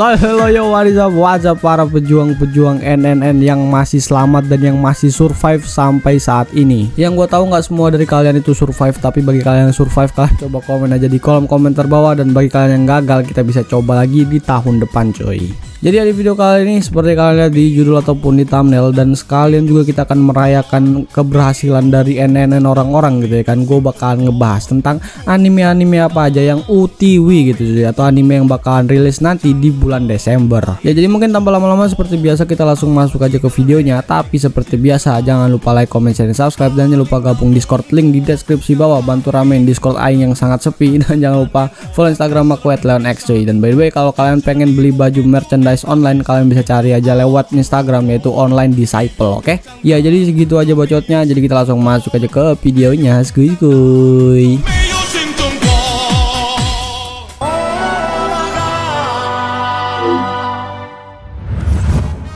So hello yo, what is up, what's up para pejuang-pejuang NNN yang masih selamat dan yang masih survive sampai saat ini. Yang gue tahu nggak semua dari kalian itu survive, tapi bagi kalian yang survive kalian coba komen aja di kolom komentar bawah, dan bagi kalian yang gagal kita bisa coba lagi di tahun depan coy. Jadi di video kali ini seperti kalian lihat di judul ataupun di thumbnail, dan sekalian juga kita akan merayakan keberhasilan dari NNN orang-orang gitu ya kan. Gue bakalan ngebahas tentang anime-anime apa aja yang OTW gitu jadi, atau anime yang bakalan rilis nanti di bulan Desember. Ya jadi mungkin tanpa lama-lama seperti biasa kita langsung masuk aja ke videonya. Tapi seperti biasa jangan lupa like, comment, share, dan subscribe, dan jangan lupa gabung Discord, link di deskripsi bawah. Bantu ramein Discord aing yang sangat sepi, dan jangan lupa follow Instagram aku @leonx. Dan by the way kalau kalian pengen beli baju merchandise online kalian bisa cari aja lewat Instagram yaitu online disciple. Oke? Ya jadi segitu aja bacotnya, jadi kita langsung masuk aja ke videonya. Skuy skuy.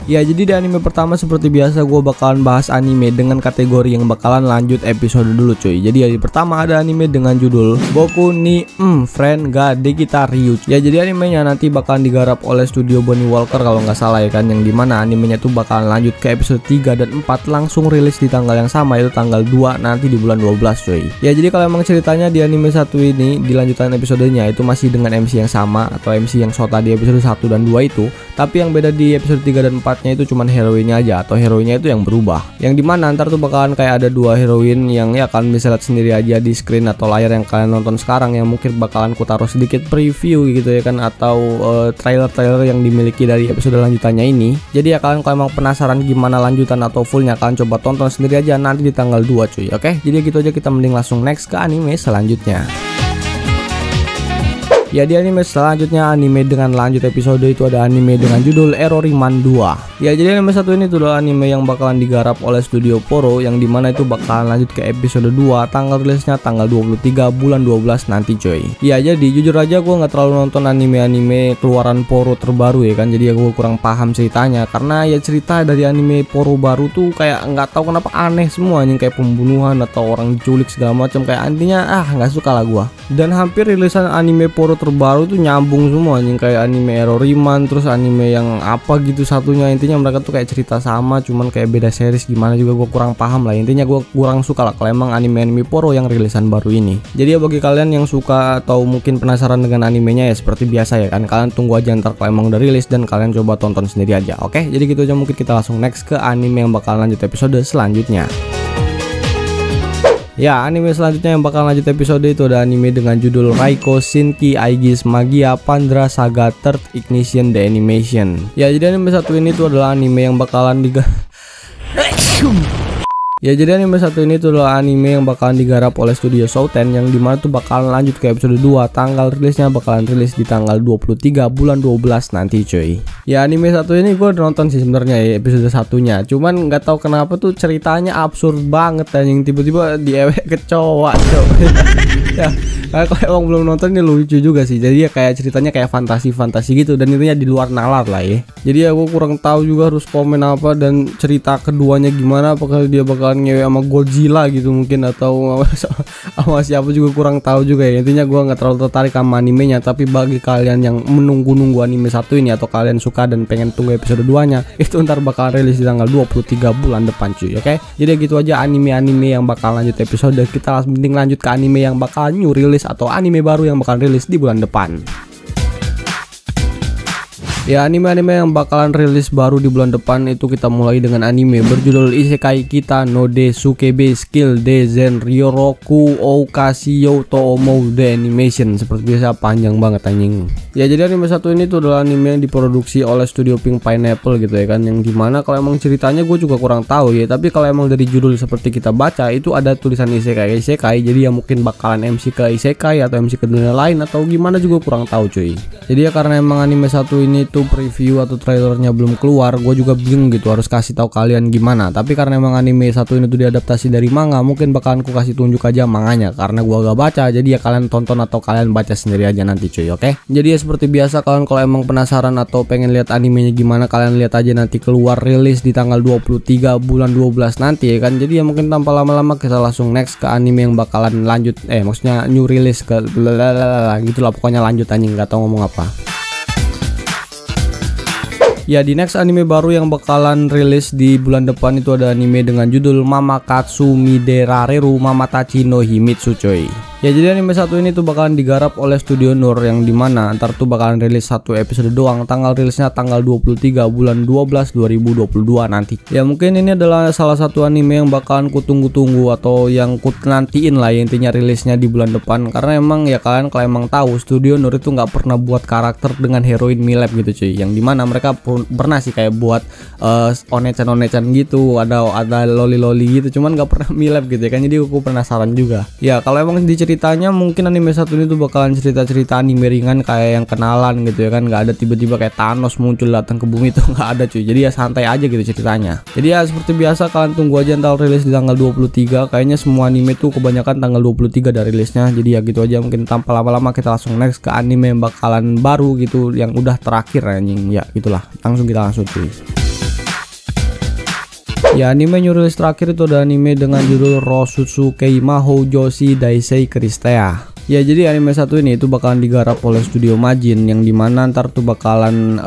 Ya jadi di anime pertama seperti biasa gue bakalan bahas anime dengan kategori yang bakalan lanjut episode dulu cuy. Jadi yang pertama ada anime dengan judul Boku Ni M Friend ga de guitar yu. Ya jadi animenya nanti bakalan digarap oleh Studio Bonnie Walker kalau nggak salah ya kan, yang dimana animenya tuh bakalan lanjut ke episode 3 dan 4 langsung rilis di tanggal yang sama yaitu tanggal 2 nanti di bulan 12 cuy. Ya jadi kalau emang ceritanya di anime satu ini di lanjutan episodenya itu masih dengan MC yang sama atau MC yang sota di episode 1 dan 2 itu, tapi yang beda di episode 3 dan 4 itu cuman heroinnya aja, atau heroinnya itu yang berubah, yang dimana ntar tuh bakalan kayak ada dua heroin yang ya kalian bisa lihat sendiri aja di screen atau layar yang kalian nonton sekarang, yang mungkin bakalan kutaruh sedikit preview gitu ya kan, atau trailer-trailer yang dimiliki dari episode lanjutannya ini. Jadi ya kalian kalau emang penasaran gimana lanjutan atau fullnya kalian coba tonton sendiri aja nanti di tanggal 2 cuy. Oke? Jadi gitu aja, kita mending langsung next ke anime selanjutnya. Ya di anime selanjutnya, anime dengan lanjut episode itu ada anime dengan judul Eroriman 2. Ya jadi anime satu ini adalah anime yang bakalan digarap oleh Studio Poro, yang dimana itu bakalan lanjut ke episode 2, tanggal rilisnya tanggal 23 bulan 12 nanti coy. Ya jadi jujur aja gue nggak terlalu nonton anime-anime keluaran Poro terbaru ya kan, jadi ya gue kurang paham ceritanya, karena ya cerita dari anime Poro baru tuh kayak nggak tahu kenapa aneh semua, yang kayak pembunuhan atau orang diculik segala macam, kayak intinya nggak suka lah gue. Dan hampir rilisan anime Poro terbaru tuh nyambung semua anjing, kayak anime Eroriman terus anime yang apa gitu satunya, intinya mereka tuh kayak cerita sama cuman kayak beda series gimana juga gue kurang paham lah, intinya gue kurang suka lah kalau emang anime-anime Poro yang rilisan baru ini. Jadi ya bagi kalian yang suka atau mungkin penasaran dengan animenya ya seperti biasa ya kan, kalian tunggu aja ntar kalau emang udah rilis dan kalian coba tonton sendiri aja. Oke, jadi gitu aja, mungkin kita langsung next ke anime yang bakal lanjut episode selanjutnya. Ya anime selanjutnya yang bakal lanjut episode itu ada anime dengan judul Raiko Shinki Aigis Magia Pandra Saga Third Ignition The Animation. Ya jadi anime satu ini tuh adalah anime yang bakalan digarap oleh Studio Soten, yang dimana tuh bakalan lanjut ke episode 2, tanggal rilisnya bakalan rilis di tanggal 23 bulan 12 nanti cuy. Ya anime satu ini gue nonton sih sebenarnya ya, episode satunya, cuman nggak tahu kenapa tuh ceritanya absurd banget dan yang tiba-tiba diewek kecoa coy. Ya kalau emang belum nonton ini lucu juga sih, jadi ya kayak ceritanya kayak fantasi-fantasi gitu dan intinya di luar nalar lah ya. Jadi aku kurang tahu juga harus komen apa dan cerita keduanya gimana, apakah dia bakalan ngewe sama Godzilla gitu mungkin, atau sama siapa juga kurang tahu juga ya. Intinya gua nggak terlalu tertarik sama animenya, tapi bagi kalian yang menunggu-nunggu anime satu ini atau kalian suka dan pengen tunggu episode 2-nya itu ntar bakal rilis di tanggal 23 bulan depan cuy. Oke? Jadi gitu aja anime-anime yang bakal lanjut episode, kita mending lanjut ke anime yang bakal new rilis atau anime baru yang bakal rilis di bulan depan. Ya anime-anime yang bakalan rilis baru di bulan depan itu kita mulai dengan anime berjudul Isekai Kita Node Sukebe Skill Dezen Ryoroku Oukashi Youtoumou The Animation. Seperti biasa panjang banget anjing. Ya jadi anime satu ini tuh adalah anime yang diproduksi oleh Studio Pink Pineapple gitu ya kan, yang dimana kalau emang ceritanya gue juga kurang tahu ya, tapi kalau emang dari judul seperti kita baca itu ada tulisan isekai, jadi ya mungkin bakalan MC ke isekai atau MC ke dunia lain atau gimana juga kurang tahu cuy. Jadi ya karena emang anime satu ini preview atau trailernya belum keluar, gue juga bingung gitu harus kasih tahu kalian gimana. Tapi karena emang anime satu ini tuh diadaptasi dari manga, mungkin bakalan ku kasih tunjuk aja manganya karena gue gak baca. Jadi ya kalian tonton atau kalian baca sendiri aja nanti cuy. Oke? Jadi ya seperti biasa kalian kalau emang penasaran atau pengen lihat animenya gimana, kalian lihat aja nanti keluar rilis di tanggal 23 bulan 12 nanti ya kan. Jadi ya mungkin tanpa lama-lama kita langsung next ke anime yang bakalan lanjut, maksudnya new release ke gitulah pokoknya lanjut anjing, nggak tahu ngomong apa. Ya, di next anime baru yang bakalan rilis di bulan depan itu ada anime dengan judul Mama Katsumiderare Ru Mama Tachi No Himitsu Choi. Ya, jadi anime satu ini tuh bakalan digarap oleh Studio Nur, yang dimana ntar tuh bakalan rilis satu episode doang. Tanggal rilisnya tanggal 23 bulan 12 2022 nanti. Ya, mungkin ini adalah salah satu anime yang bakalan kutunggu-tunggu atau yang nantiin lah ya, intinya rilisnya di bulan depan. Karena emang ya kalian kalau emang tahu Studio Nur itu nggak pernah buat karakter dengan heroin milep gitu cuy. Yang dimana mereka pernah sih kayak buat onechan-onechan gitu, ada loli-loli gitu, cuman nggak pernah milep gitu ya kan. Jadi aku penasaran juga. Ya kalau emang diceritanya mungkin anime satu ini tuh bakalan cerita-cerita anime ringan kayak yang kenalan gitu ya kan. Nggak ada tiba-tiba kayak Thanos muncul datang ke bumi, itu nggak ada cuy. Jadi ya santai aja gitu ceritanya. Jadi ya seperti biasa kalian tunggu aja ntar rilis di tanggal 23. Kayaknya semua anime itu kebanyakan tanggal 23 dari rilisnya. Jadi ya gitu aja, mungkin tanpa lama-lama kita langsung next ke anime yang bakalan baru gitu, yang udah terakhir anjing. Ya gitulah, kita langsung cuy. Ya, anime new release terakhir itu ada anime dengan judul Rosutsu Keimahou Joshi Daisei Kristea. Ya, jadi anime satu ini itu bakalan digarap oleh Studio Majin, yang dimana ntar tuh bakalan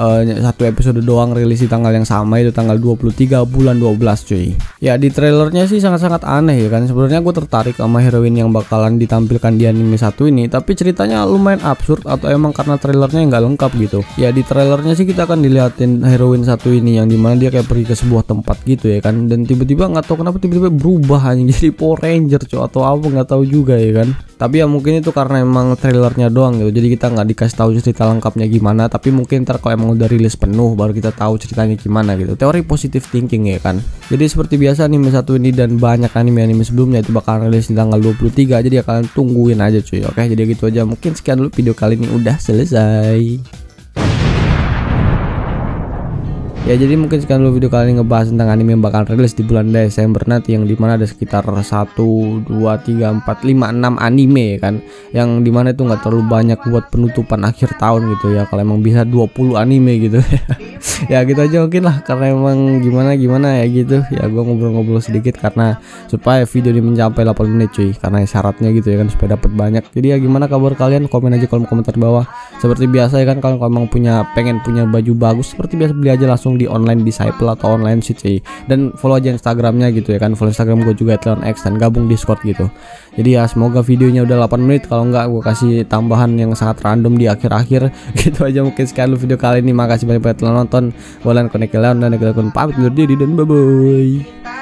satu episode doang rilis di tanggal yang sama, itu tanggal 23 bulan 12 cuy. Ya, di trailernya sih sangat-sangat aneh ya kan. Sebenarnya gue tertarik sama heroin yang bakalan ditampilkan di anime satu ini, tapi ceritanya lumayan absurd atau emang karena trailernya nggak lengkap gitu. Ya, di trailernya sih kita akan dilihatin heroin satu ini, yang dimana dia kayak pergi ke sebuah tempat gitu ya kan, dan tiba-tiba nggak tahu kenapa tiba-tiba berubah hanya jadi Power Ranger cuy, atau apa nggak tahu juga ya kan. Tapi ya mungkin itu karena emang trailernya doang gitu, jadi kita nggak dikasih tahu cerita lengkapnya gimana. Tapi mungkin ntar kalau emang udah rilis penuh baru kita tahu ceritanya gimana gitu. Teori positive thinking ya kan. Jadi seperti biasa anime satu ini dan banyak anime-anime sebelumnya itu bakalan rilis di tanggal 23. Jadi ya kalian tungguin aja cuy. Oke, jadi gitu aja, mungkin sekian dulu video kali ini, udah selesai. Ya, jadi mungkin sekian dulu video kali ini ngebahas tentang anime yang bakal rilis di bulan Desember nanti, yang dimana ada sekitar 1, 2, 3, 4, 5, 6 anime ya kan, yang dimana itu nggak terlalu banyak buat penutupan akhir tahun gitu ya. Kalau emang bisa 20 anime gitu ya gitu aja mungkin lah, karena emang gimana ya gitu ya, gua ngobrol-ngobrol sedikit karena supaya video ini mencapai 8 menit cuy, karena syaratnya gitu ya kan, supaya dapat banyak. Jadi ya gimana kabar kalian, komen aja kolom komentar bawah. Seperti biasa ya kan, kalau emang pengen punya baju bagus seperti biasa, beli aja langsung di online disciple atau online sih, dan follow aja Instagramnya gitu ya kan. Follow Instagram gue juga @leonx, dan gabung Discord gitu. Jadi ya semoga videonya udah 8 menit, kalau enggak gue kasih tambahan yang sangat random di akhir-akhir. Gitu aja mungkin sekali video kali ini, makasih banyak telah nonton. Gue Leon, connect Leon, dan pamit undur diri, dan bye-bye.